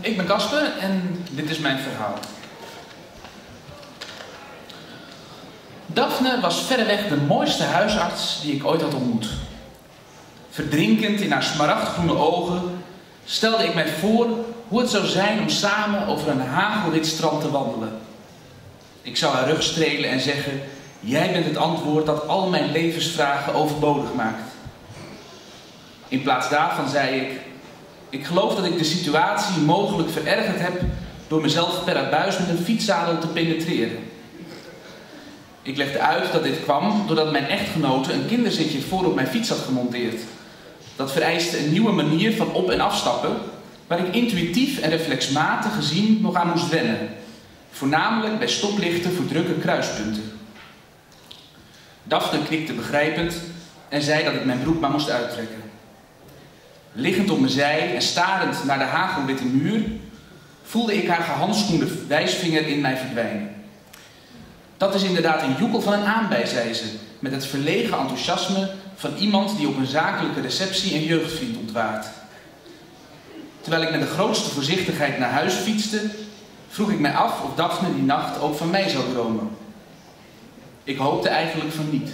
Ik ben Kasper en dit is mijn verhaal. Daphne was verreweg de mooiste huisarts die ik ooit had ontmoet. Verdrinkend in haar smaragdgroene ogen stelde ik mij voor hoe het zou zijn om samen over een hagelwit strand te wandelen. Ik zou haar rug strelen en zeggen: jij bent het antwoord dat al mijn levensvragen overbodig maakt. In plaats daarvan zei ik: ik geloof dat ik de situatie mogelijk verergerd heb door mezelf per abuis met een fietsadel te penetreren. Ik legde uit dat dit kwam doordat mijn echtgenote een kinderzitje voor op mijn fiets had gemonteerd. Dat vereiste een nieuwe manier van op- en afstappen, waar ik intuïtief en reflexmatig gezien nog aan moest wennen. Voornamelijk bij stoplichten voor drukke kruispunten. Daphne knikte begrijpend en zei dat ik mijn broek maar moest uittrekken. Liggend op mijn zij en starend naar de hagelwitte muur, voelde ik haar gehandschoende wijsvinger in mij verdwijnen. Dat is inderdaad een joekel van een aanbij, zei ze, met het verlegen enthousiasme van iemand die op een zakelijke receptie een jeugdvriend ontwaart. Terwijl ik met de grootste voorzichtigheid naar huis fietste, vroeg ik mij af of Daphne die nacht ook van mij zou dromen. Ik hoopte eigenlijk van niet.